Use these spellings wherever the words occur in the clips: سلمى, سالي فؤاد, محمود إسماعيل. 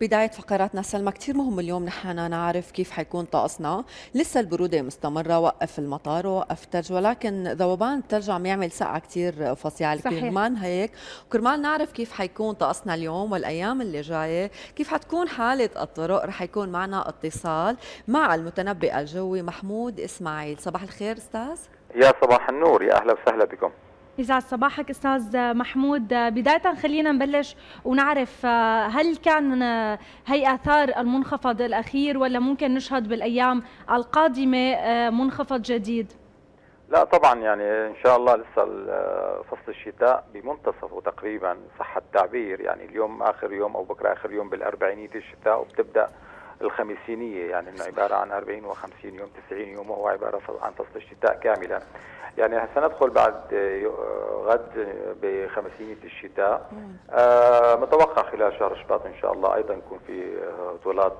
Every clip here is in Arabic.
بداية فقراتنا سلمى، كثير مهم اليوم نحن نعرف كيف حيكون طقسنا. لسه البرودة مستمرة، وقف المطار ووقف الثلج، ولكن ذوبان الثلج عم يعمل سقعة كثير فظيعة. كرمال هيك وكرمال نعرف كيف حيكون طقسنا اليوم والأيام اللي جاية، كيف حتكون حالة الطرق، رح يكون معنا اتصال مع المتنبئ الجوي محمود إسماعيل. صباح الخير أستاذ. يا صباح النور، يا أهلا وسهلا بكم. يسعد صباحك استاذ محمود. بدايه خلينا نبلش ونعرف، هل كان هي اثار المنخفض الاخير ولا ممكن نشهد بالايام القادمه منخفض جديد؟ لا طبعا، يعني ان شاء الله لسه فصل الشتاء بمنتصفه تقريبا، صح التعبير. يعني اليوم اخر يوم او بكره اخر يوم بالاربعينيه الشتاء، وبتبدا الخمسينيه، يعني انه عباره عن 40 و50 يوم 90 يوم، وهو عباره عن فصل الشتاء كاملا. يعني سندخل بعد غد بخمسينية الشتاء، متوقع خلال شهر شباط إن شاء الله أيضا يكون في هطولات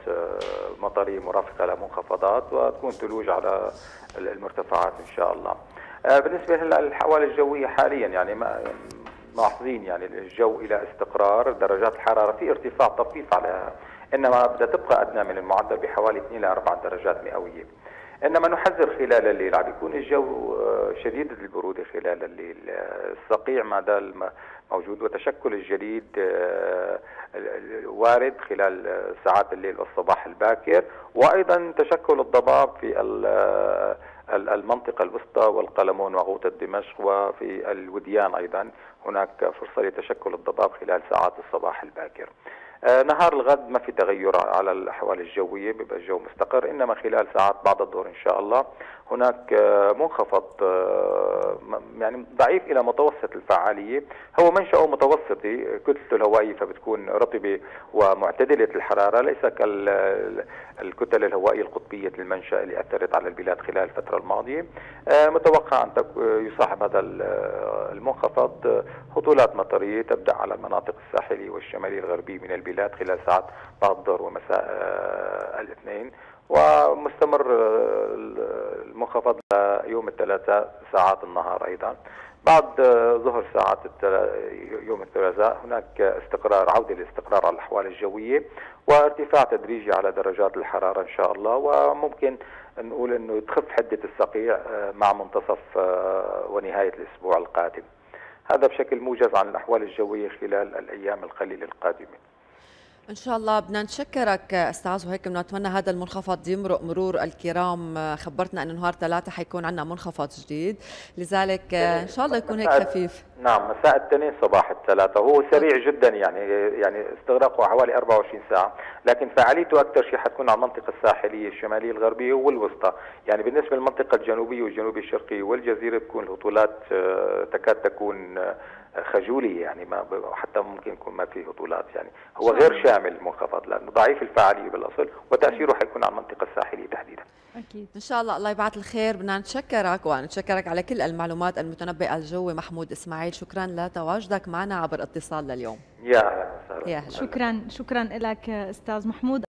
مطرية مرافقة لمنخفضات، وتكون ثلوج على المرتفعات إن شاء الله. بالنسبة للحوالة الجوية حاليا، يعني ملاحظين يعني الجو إلى استقرار، درجات الحرارة في ارتفاع طفيف عليها، إنما بدها تبقى أدنى من المعدل بحوالي 2 إلى 4 درجات مئوية. إنما نحذر خلال الليل، عم يكون الجو شديد البرودة خلال الليل، الصقيع ما زال موجود، وتشكل الجليد وارد خلال ساعات الليل والصباح الباكر، وأيضا تشكل الضباب في المنطقة الوسطى والقلمون وغوطة دمشق، وفي الوديان أيضا هناك فرصة لتشكل الضباب خلال ساعات الصباح الباكر. نهار الغد ما في تغير على الأحوال الجوية، بيبقى الجو مستقر، إنما خلال ساعات بعد الظهر إن شاء الله هناك منخفض يعني ضعيف إلى متوسط الفعالية، هو منشأه متوسطي، كتلته الهوائية فبتكون رطبة ومعتدلة الحرارة، ليس كالكتل الهوائية القطبية المنشأ اللي أثرت على البلاد خلال الفترة الماضية. متوقع أن يصاحب هذا المنخفض هطولات مطرية تبدأ على المناطق الساحلية والشمالية الغربية من البلاد خلال ساعات بعد الظهر ومساء الاثنين، ومستمر المنخفض يوم الثلاثاء ساعات النهار أيضا. بعد ظهر ساعات يوم الثلاثاء هناك استقرار، عودة للاستقرار على الأحوال الجوية، وارتفاع تدريجي على درجات الحرارة إن شاء الله، وممكن نقول أنه تخف حدة الصقيع مع منتصف ونهاية الأسبوع القادم. هذا بشكل موجز عن الأحوال الجوية خلال الأيام القليلة القادمة إن شاء الله. بدنا نشكرك أستاذ، وهيك بنتمنى هذا المنخفض يمرق مرور الكرام. خبرتنا أن نهار 3 حيكون عندنا منخفض جديد، لذلك إن شاء الله يكون هيك خفيف. نعم، مساء الاثنين صباح الثلاثة، هو سريع جدا، يعني استغراقه حوالي 24 ساعة، لكن فعاليته أكثر شيء حتكون على المنطقة الساحلية الشمالية الغربية والوسطى. يعني بالنسبة للمنطقة الجنوبية والجنوب الشرقي والجزيرة بتكون الهطولات تكاد تكون خجولي، يعني ما حتى ممكن يكون ما فيه هطولات، يعني هو غير شامل منخفض لانه ضعيف الفعاليه بالاصل، وتاثيره حيكون على المنطقه الساحليه تحديدا. اكيد ان شاء الله، الله يبعث الخير. بدنا نتشكرك ونتشكرك على كل المعلومات المتنبئ الجوي محمود اسماعيل، شكرا لتواجدك معنا عبر اتصال لليوم. يا اهلا وسهلا. شكرا لك استاذ محمود.